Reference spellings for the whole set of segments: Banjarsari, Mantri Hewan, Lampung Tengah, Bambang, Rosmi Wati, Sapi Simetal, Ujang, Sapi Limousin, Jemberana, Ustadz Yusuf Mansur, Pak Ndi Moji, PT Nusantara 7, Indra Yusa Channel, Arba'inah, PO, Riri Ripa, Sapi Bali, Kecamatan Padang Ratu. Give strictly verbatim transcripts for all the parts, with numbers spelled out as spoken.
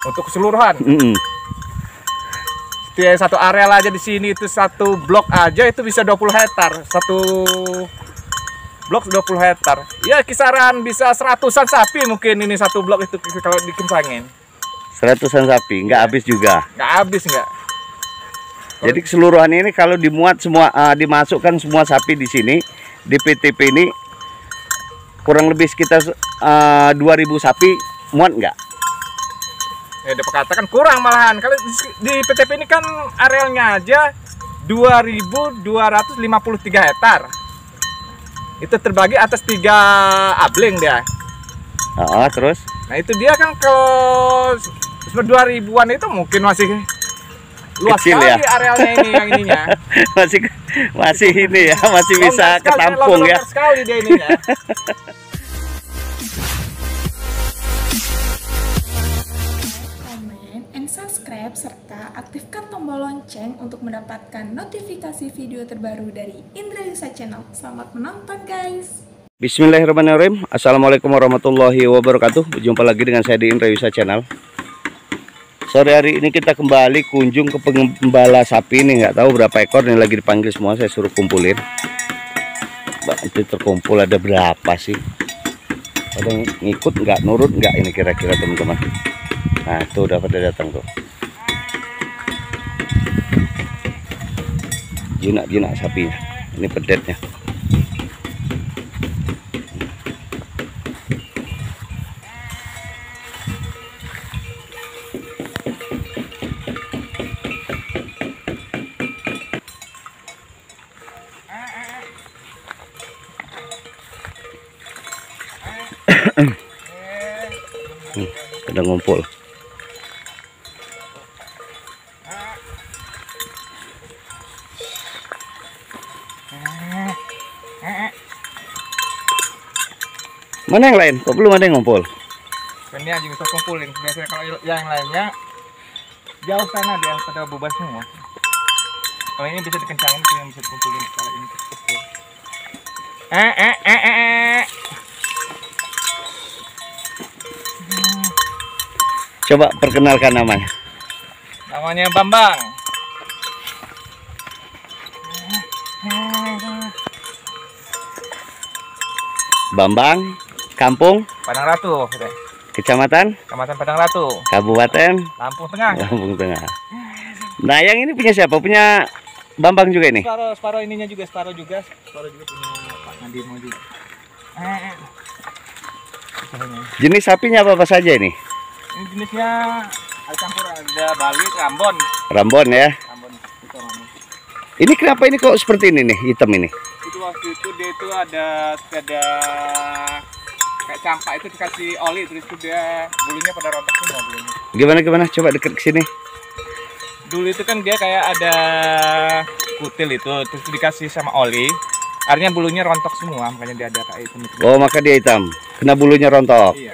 Untuk keseluruhan. Mm-hmm. Satu areal aja di sini itu satu blok aja itu bisa dua puluh hektar. Satu blok dua puluh hektar. Ya kisaran bisa seratusan sapi mungkin ini satu blok itu kalau dikembangin. Seratusan sapi, nggak habis juga. Nggak habis nggak. Jadi keseluruhan ini kalau dimuat semua uh, dimasukkan semua sapi di sini di P T P ini kurang lebih sekitar uh, dua ribu sapi muat nggak? Ya dikatakan kurang malahan. Kalau di P T P ini kan arealnya aja dua ribu dua ratus lima puluh tiga hektar. Itu terbagi atas tiga abling dia. Oh, terus? Nah itu dia kan kalau dua ribuan itu mungkin masih luas kecil sekali ya arealnya ini yang ininya. masih masih ini ya, masih longgar bisa sekali, ketampung ya. Sekali dia ininya. Subscribe serta aktifkan tombol lonceng untuk mendapatkan notifikasi video terbaru dari Indra Yusa Channel. Selamat menonton guys. Bismillahirrahmanirrahim. Assalamualaikum warahmatullahi wabarakatuh. Berjumpa lagi dengan saya di Indra Yusa Channel. Sore hari ini kita kembali kunjung ke pengembala sapi ini. Nggak tahu berapa ekor ini lagi dipanggil semua. Saya suruh kumpulin. Itu terkumpul ada berapa sih? Ada ngikut nggak, nurut nggak ini kira-kira teman-teman. Nah itu udah pada datang tuh. Jinak-jinak sapinya. Ini pedetnya. Hmm, udah ngumpul. Mana yang lain? Kok belum ada yang ngumpul? Ini aja bisa kumpulin. Biasanya kalau yang lainnya jauh sana dia pada bebas semua. Kalau ini bisa dikencangin, ini bisa kumpulin. Kalau ini kecil. Eh eh eh eh. Coba perkenalkan namanya. Namanya Bambang. Bambang. Kampung Padang Ratu, Kecamatan Kecamatan Padang Ratu, Kabupaten Lampung Tengah. Lampung Tengah. Nah, yang ini punya siapa? Punya Bambang juga ini. Separuh, separuh ininya juga, separuh juga, separuh juga punya Pak Ndi Moji. Eh. Jenis sapinya apa-apa saja ini? Ini jenisnya ada campur, ada Bali, Rambon. Rambon ya. Rambon. Itu Rambon. Ini kenapa ini kok seperti ini nih, hitam ini? Itu waktu itu dia itu ada ada kayak campak itu dikasih oli terus itu dia bulunya pada rontok semua bulunya. Gimana gimana coba deket ke sini. Dulu itu kan dia kayak ada kutil itu terus dikasih sama oli. Akhirnya bulunya rontok semua makanya dia ada kayak itu. Oh, maka dia hitam. Kena bulunya rontok. Iya.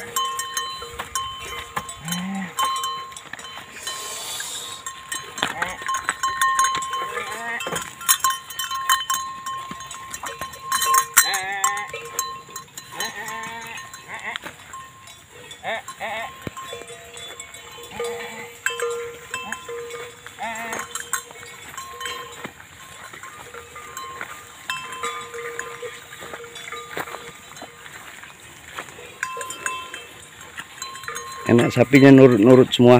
Enak sapinya nurut-nurut semua.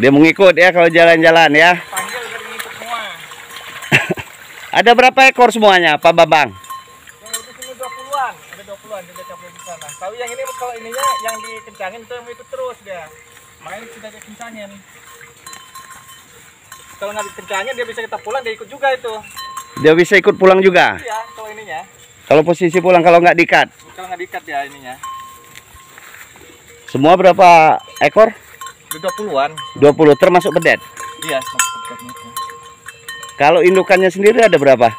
Dia mengikut ya kalau jalan-jalan ya. Panggil mengikut semua. Ada berapa ekor semuanya Pak Bambang? Tapi yang ini kalau ininya yang dikencangin itu yang itu terus dia. Makanya kita kencangin. Kalau nggak dikencangin dia bisa kita pulang, dia ikut juga itu. Dia bisa ikut pulang juga? Iya, kalau ininya. Kalau posisi pulang kalau nggak diikat? Kalau nggak diikat ya ininya. Semua berapa ekor? dua puluhan. dua puluh termasuk bedet? Iya, termasuk bedetnya. Kalau indukannya sendiri ada berapa?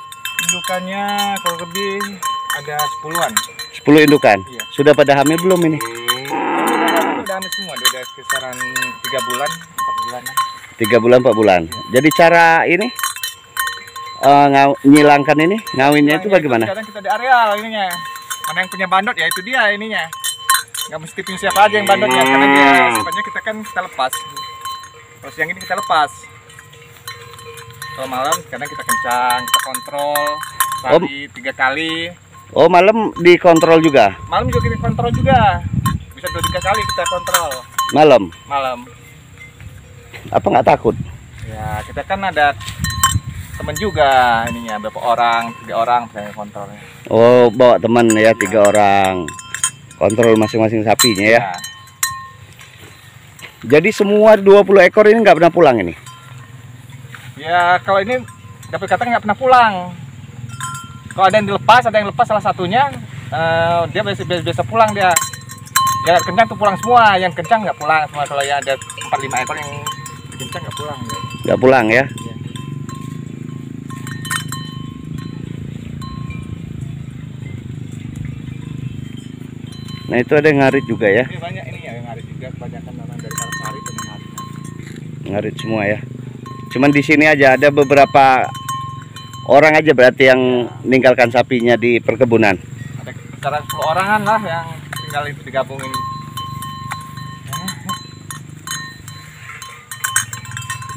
Indukannya kalau lebih ada sepuluhan. sepuluh indukan. Iya. Sudah pada hamil belum ini? Sudah hamil semua, sudah kisaran tiga bulan, empat bulan. Tiga bulan, empat bulan. Ya. Jadi cara ini uh, ngaw, nyilangkan ini, ngawinnya nah, itu bagaimana? Sekarang kita di areal ininya. Mana yang punya bandot ya itu dia ininya. Nggak mesti punya siapa aja yang bandotnya, karena dia sifatnya kita kan kita lepas. Terus yang ini kita lepas. Kalau malam karena kita kencang, kita kontrol tadi oh. tiga kali. Oh, malam dikontrol juga? Malam juga kita kontrol juga. Bisa dua tiga kali kita kontrol. Malam? Malam. Apa nggak takut? Ya, kita kan ada teman juga ininya, beberapa orang, tiga orang saya kontrolnya. Oh, bawa teman ya, tiga nah. orang. Kontrol masing-masing sapinya ya. ya. Jadi semua dua puluh ekor ini nggak pernah pulang ini? Ya, kalau ini dapat kata nggak pernah pulang. Kalau ada yang dilepas, ada yang lepas salah satunya, uh, dia biasa-biasa pulang dia. Ya kencang tuh pulang semua, yang kencang nggak pulang semua. Kalau yang ada empat lima ekor yang kencang nggak pulang. Nggak pulang ya? ya. Nah itu ada yang ngarit juga ya? Ini banyak ini ya yang ngarit juga, kebanyakan orang dari Kalahari ke ngarit. Ngarit semua ya? Cuman di sini aja ada beberapa orang aja berarti yang meninggalkan sapinya di perkebunan. Ada sekitar sepuluh orangan lah yang tinggal itu digabungin.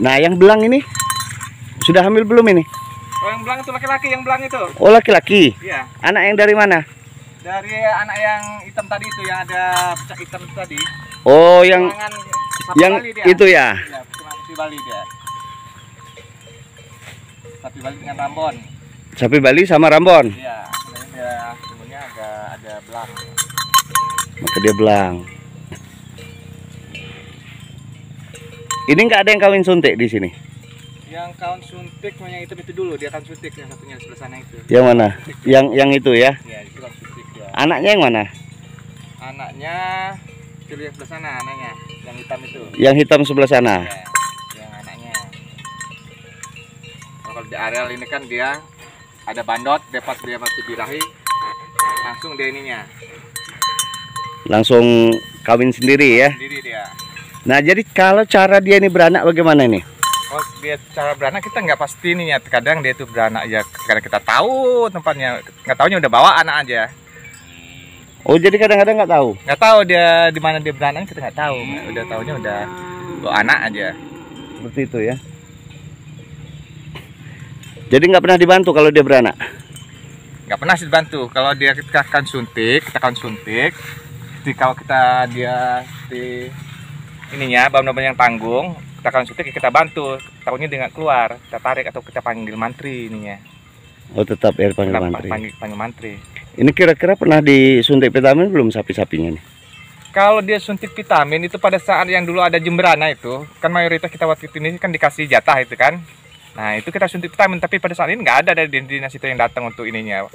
Nah yang belang ini sudah hamil belum ini? Oh yang belang itu laki-laki yang belang itu. Oh laki-laki? Iya. Anak yang dari mana? Dari anak yang hitam tadi itu, yang ada pecah hitam tadi. Oh, yang yang Bali dia. Itu ya? Ya, sapi Bali dia. Sapi Bali dengan Rambon. Sapi Bali sama Rambon? Iya, dia sebenarnya agak ada belang. Maka dia belang. Ini nggak ada yang kawin suntik di sini? Yang kawin suntik, yang hitam itu dulu, dia akan suntik yang satunya sebelah sana itu. Yang mana? Suntik. Yang yang itu ya? Iya, itu kan suntik. Anaknya yang mana? Anaknya yang sebelah sana, anaknya yang hitam itu. Yang hitam sebelah sana. Ya, yang anaknya. Kalau di areal ini kan dia ada bandot, dapat dia masih birahi, langsung dia ininya. Langsung kawin sendiri ya? Sendiri dia. Nah jadi kalau cara dia ini beranak bagaimana ini? Kalau dia cara beranak kita nggak pasti nih ya. Kadang dia itu beranak ya karena kita tahu tempatnya, nggak tahunya udah bawa anak aja. Oh jadi kadang-kadang nggak tahu? Nggak tahu dia di mana dia beranak, kita nggak tahu. Udah tahunya udah bawa anak aja. Seperti itu ya. Jadi nggak pernah dibantu kalau dia beranak? Nggak pernah sih dibantu. Kalau dia kita akan suntik, kita akan suntik. Jadi kalau kita dia di ininya bahan-bahan yang tanggung, kita akan suntik, kita bantu. Tahunya dia nggak keluar, kita tarik atau kita panggil mantri ininya. Oh tetap air panggil tetap mantri. Panggil, panggil mantri. Ini kira-kira pernah disuntik vitamin belum sapi-sapinya nih? Kalau dia suntik vitamin itu pada saat yang dulu ada Jemberana itu, kan mayoritas kita waktu itu ini kan dikasih jatah itu kan. Nah itu kita suntik vitamin, tapi pada saat ini nggak ada dari dinas itu yang datang untuk ininya.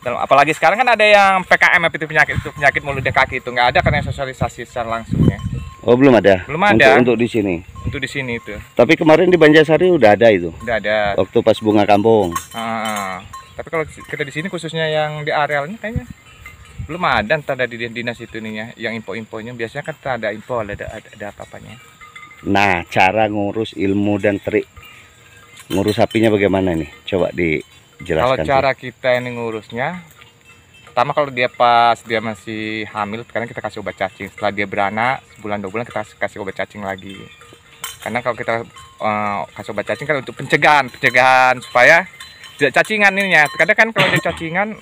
Dan apalagi sekarang kan ada yang P K M itu penyakit itu penyakit mulut dan kaki itu nggak ada karena sosialisasi secara langsungnya. Oh belum ada. Belum ada. Untuk, untuk di sini. Untuk di sini itu. Tapi kemarin di Banjarsari udah ada itu. Udah ada. Waktu pas bunga kampung. Ah, tapi kalau kita di sini khususnya yang di arealnya kayaknya belum ada entah dari dinas itu ininya. Yang info-infonya biasanya kan ada info ada ada, ada apa-apanya. Nah cara ngurus ilmu dan trik ngurus sapinya bagaimana nih? Coba dijelaskan. Kalau cara tuh. Kita ini ngurusnya. Pertama kalau dia pas dia masih hamil, karena kita kasih obat cacing. Setelah dia beranak sebulan dua bulan kita kasih obat cacing lagi. Karena kalau kita uh, kasih obat cacing kan untuk pencegahan, pencegahan supaya tidak cacingan ini ya. Kadang kan kalau dia cacingan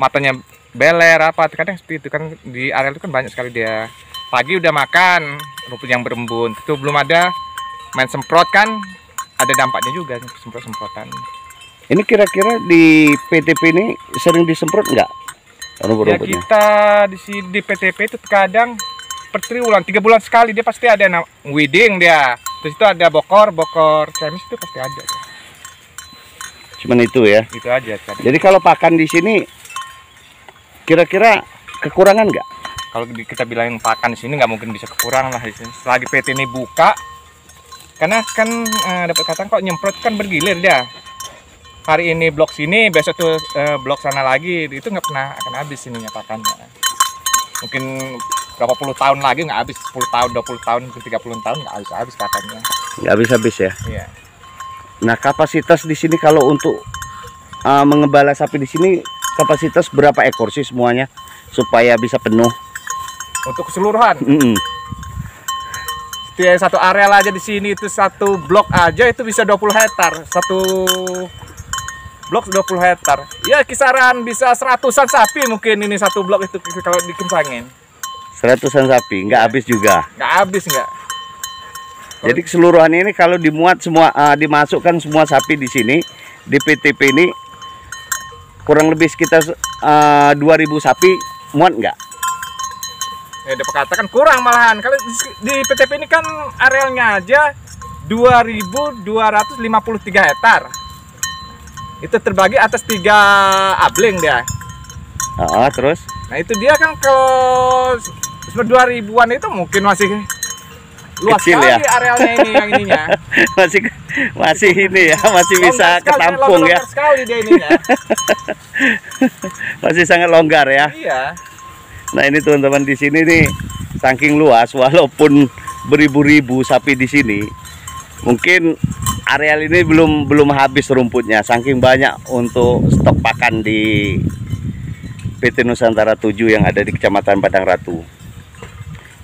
matanya beler apa, kadang seperti itu kan di areal itu kan banyak sekali dia. Pagi udah makan rumput yang berembun, itu belum ada main semprot kan ada dampaknya juga semprot-semprotan. Ini kira-kira di P T P ini sering disemprot nggak? Ya kita di sini di P T P itu kadang per triwulan tiga bulan sekali dia pasti ada weeding dia. Terus itu ada bokor bokor chemis itu pasti ada. Cuman itu ya. Itu aja. Kadang. Jadi kalau pakan di sini kira-kira kekurangan nggak? Kalau kita bilangin pakan di sini nggak mungkin bisa kekurangan lah di sini. Selagi P T ini buka, karena kan eh, dapat katakan kok nyemprot kan bergilir dia. Hari ini blok sini, besok tuh eh, blok sana lagi, itu nggak pernah akan habis ininya pakannya. Mungkin berapa puluh tahun lagi nggak habis, sepuluh tahun, dua puluh tahun, tiga puluh tahun nggak habis-habis katanya. Nggak habis-habis ya? Iya. Nah, kapasitas di sini kalau untuk uh, mengembala sapi di sini kapasitas berapa ekor sih semuanya supaya bisa penuh? Untuk keseluruhan. Mm-hmm. Satu areal aja di sini itu satu blok aja itu bisa dua puluh hektar. Satu blok dua puluh hektar. Ya kisaran bisa seratusan sapi mungkin ini satu blok itu kalau dikembangin. Seratusan sapi, nggak habis juga. Nggak habis nggak. Jadi keseluruhan ini kalau dimuat semua, uh, dimasukkan semua sapi di sini di P T P ini kurang lebih sekitar uh, dua ribu sapi, muat nggak? Ya dikatakan kurang malahan. Kalau di P T P ini kan arealnya aja dua ribu dua ratus lima puluh tiga hektar. Itu terbagi atas tiga abling dia. Oh, terus? Nah itu dia kan kalau dua ribuan itu mungkin masih luas kecil sekali ya arealnya ini yang ininya. masih masih ini ya, masih longgar bisa sekali, ketampung longgar ya. Sekali dia ininya. Masih sangat longgar ya. Iya. Nah ini teman-teman di sini nih saking luas walaupun beribu-ribu sapi di sini mungkin areal ini belum belum habis rumputnya saking banyak untuk stok pakan di P T Nusantara tujuh yang ada di Kecamatan Padang Ratu.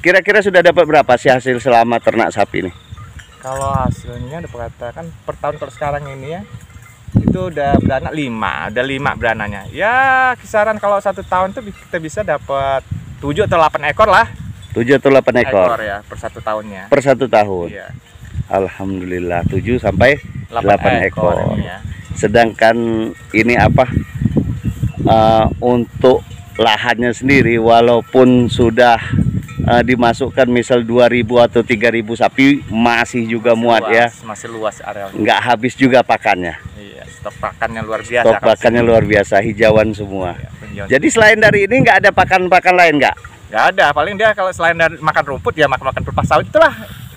Kira-kira sudah dapat berapa sih hasil selama ternak sapi nih? Kalau hasilnya diperkatakan per tahun kalau sekarang ini ya itu udah beranak lima, ada lima beranaknya. Ya kisaran kalau satu tahun tuh kita bisa dapat tujuh atau delapan ekor lah. Tujuh atau delapan ekor. Ekor ya per satu tahunnya. Per satu tahun. Iya. Alhamdulillah tujuh sampai delapan ekor. ekor. Ya. Sedangkan ini apa uh, untuk lahannya sendiri, walaupun sudah uh, dimasukkan misal dua ribu atau tiga ribu sapi masih juga masih muat luas, ya. Masih luas arealnya. Nggak habis juga pakannya. Stok pakannya luar biasa. Stok pakannya luar biasa, hijauan semua. Ya, jadi selain dari ini nggak ada pakan-pakan lain nggak? Nggak ada, paling dia kalau selain dari makan rumput ya makan-makan rumput sawit itulah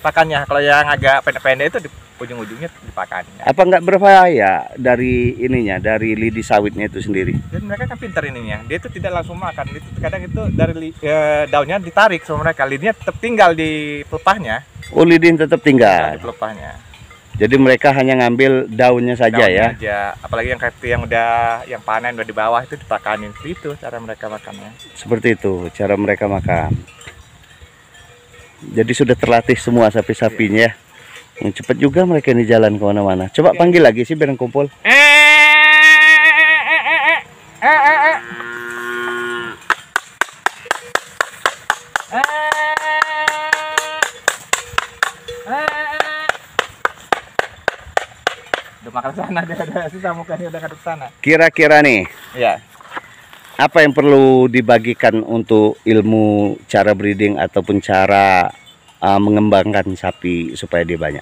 pakannya. Kalau yang agak pendek-pendek itu di ujung-ujungnya dipakannya. Apa nggak berbahaya dari ininya, dari lidi sawitnya itu sendiri? Dan mereka kan pintar ininya, dia itu tidak langsung makan. Itu kadang itu dari eh, daunnya ditarik sama mereka, lidinya tetap tinggal di pelepahnya. Oh, lidi tetap tinggal. Nah, di pelepahnya. Jadi mereka hanya ngambil daunnya saja daunnya ya. Aja. Apalagi yang yang udah yang panen udah di bawah itu dipakanin. Itu cara mereka makannya. Seperti itu cara mereka makan. Jadi sudah terlatih semua sapi-sapinya ya. Cepat juga mereka ini jalan ke mana-mana. Coba oke, panggil lagi sih biar kumpul. Eh, eh, eh, eh, eh, eh. Makan sana dia ada susah mukanya udah ke sana. Kira-kira nih. Iya. Apa yang perlu dibagikan untuk ilmu cara breeding ataupun cara uh, mengembangkan sapi supaya dia banyak?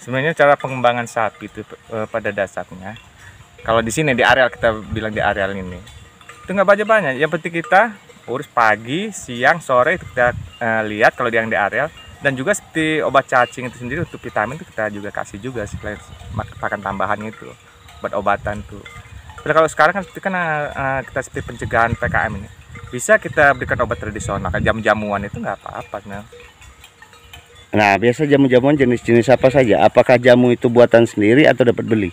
Sebenarnya cara pengembangan sapi itu uh, pada dasarnya kalau di sini di areal kita bilang di areal ini itu nggak banyak-banyak. Yang penting kita urus pagi, siang, sore itu kita uh, lihat kalau yang di areal. Dan juga seperti obat cacing itu sendiri untuk vitamin itu kita juga kasih juga selain pakan tambahan itu obat-obatan tuh. Tapi kalau sekarang kan seperti kan uh, kita seperti pencegahan P K M ini bisa kita berikan obat tradisional, jamu-jamuan itu nggak apa-apa. Nah. nah biasa jamu-jamuan jenis-jenis apa saja? Apakah jamu itu buatan sendiri atau dapat beli?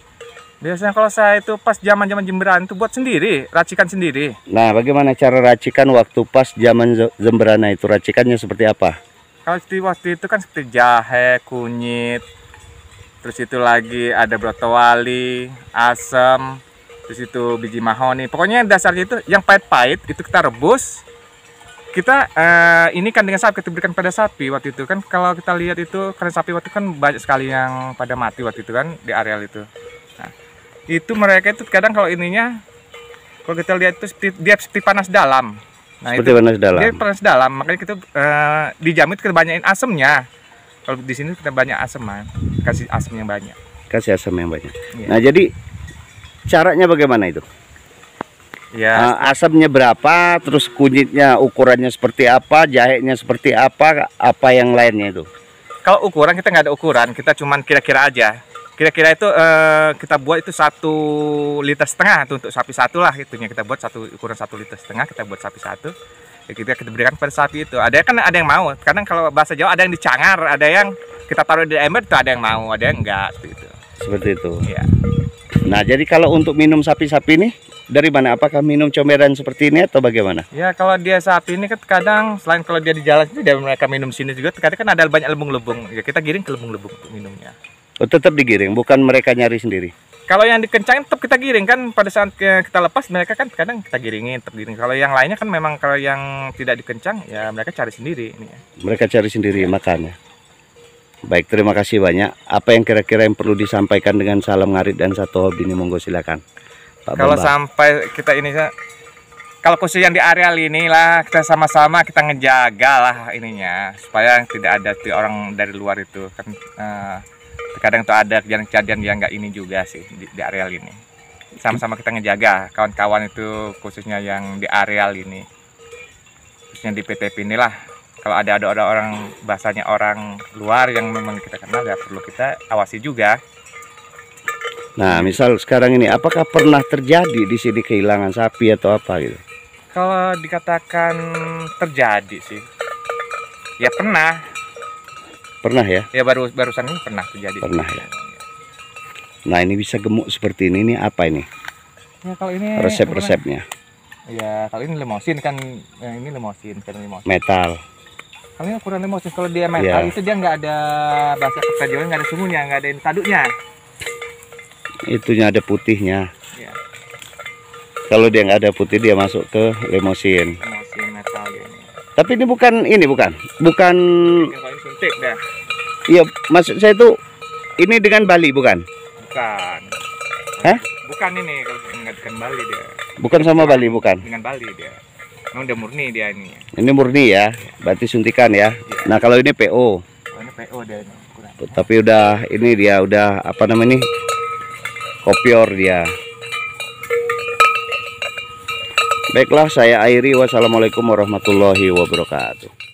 Biasanya kalau saya itu pas zaman-zaman Jemberana itu buat sendiri, racikan sendiri. Nah bagaimana cara racikan waktu pas zaman Jemberana itu racikannya seperti apa? Kalau di waktu itu kan seperti jahe, kunyit, terus itu lagi ada brotowali, asam, terus itu biji mahoni. Pokoknya dasarnya itu yang pahit-pahit itu kita rebus. Kita eh, ini kan dengan sapi kita berikan pada sapi waktu itu kan kalau kita lihat itu karena sapi waktu itu kan banyak sekali yang pada mati waktu itu kan di areal itu. Nah, itu mereka itu kadang kalau ininya kalau kita lihat itu seperti, dia seperti panas dalam. Nah, seperti itu, panas dalam. Dia panas dalam, makanya kita uh, dijamin kita banyakin asemnya. Kalau di sini kita banyak asem, man. Kasih asem yang banyak. Kasih asem yang banyak. Ya. Nah, jadi caranya bagaimana itu? Ya. Uh, asamnya berapa, terus kunyitnya ukurannya seperti apa, jahenya seperti apa, apa yang lainnya itu? Kalau ukuran kita nggak ada ukuran, kita cuman kira-kira aja. Kira-kira itu uh, kita buat itu satu liter setengah untuk sapi satu lah itunya kita buat satu ukuran satu liter setengah kita buat sapi satu kita kita berikan pada sapi itu. Ada kan ada yang mau. Kadang kalau bahasa Jawa ada yang dicangar, ada yang kita taruh di ember itu, ada yang mau, ada yang enggak seperti itu. Seperti itu. Ya. Nah, jadi kalau untuk minum sapi-sapi nih dari mana? Apakah minum comberan seperti ini atau bagaimana? Ya, kalau dia sapi ini kan kadang selain kalau dia di jalan itu dia mereka minum sini juga. Kadang kan ada banyak lebung-lebung. Ya, kita giring ke lebung-lebung untuk minumnya. Oh, tetap digiring, bukan mereka nyari sendiri. Kalau yang dikencangin tetap kita giring kan, pada saat kita lepas mereka kan kadang kita giringin, tetap giring. Kalau yang lainnya kan memang kalau yang tidak dikencang ya mereka cari sendiri ini ya. Mereka cari sendiri ya. Makannya. Baik, terima kasih banyak. Apa yang kira-kira yang perlu disampaikan dengan salam ngarit dan satu hobi ini, monggo silakan. Pak kalau Bambang. Sampai kita ini kalau khusus yang di areal inilah kita sama-sama kita ngejaga lah ininya supaya tidak ada orang dari luar itu kan. Uh, Kadang tuh ada kejadian-kejadian yang nggak ini juga sih di, di areal ini. Sama-sama kita ngejaga kawan-kawan itu khususnya yang di areal ini. Khususnya di P T P inilah. Kalau ada ada orang bahasanya orang luar yang memang kita kenal ya perlu kita awasi juga. Nah, misal sekarang ini apakah pernah terjadi di sini kehilangan sapi atau apa gitu? Kalau dikatakan terjadi sih. Ya pernah. Pernah ya? Ya baru barusan ini pernah terjadi. Pernah ya. Nah, ini bisa gemuk seperti ini, ini apa ini? Ya kalau ini resep-resepnya. Ya kalau ini Limousin kan, ya, ini Limousin kan Limousin. Metal. Kalau ini ukuran Limousin, kalau dia metal ya. Itu dia nggak ada bahasa ketajauan, nggak ada sumunya, nggak ada taduknya. Itunya ada putihnya. Ya. Kalau dia nggak ada putih dia masuk ke Limousin. Limousin metal dia ini. Tapi ini bukan ini bukan, bukan. Iya, maksud saya itu ini dengan Bali bukan? Bukan. Hah? Bukan ini kalau nggak dengan Bali dia. Bukan sama Bali bukan? Dengan Bali dia. Memang udah murni dia ini. Ini murni ya, berarti suntikan ya. Iya. Nah kalau ini P O. Oh, ini P O dia. Ini. Tapi udah ini dia udah apa namanya nih? Kopior dia. Baiklah, saya akhiri. Wassalamualaikum warahmatullahi wabarakatuh.